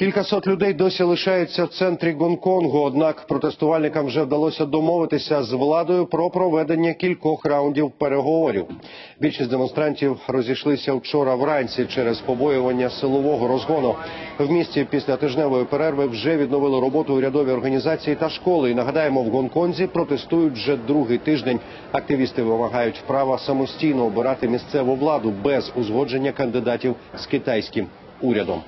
Кількасот людей досі лишаються в центрі Гонконгу, однак протестувальникам вже вдалося домовитися з владою про проведення кількох раундів переговорів. Більшість демонстрантів розійшлися вчора вранці через побоювання силового розгону. В місті після тижневої перерви вже відновили роботу урядові організації та школи. І нагадаємо, в Гонконзі протестують вже другий тиждень. Активісти вимагають права самостійно обирати місцеву владу без узгодження кандидатів з китайським урядом.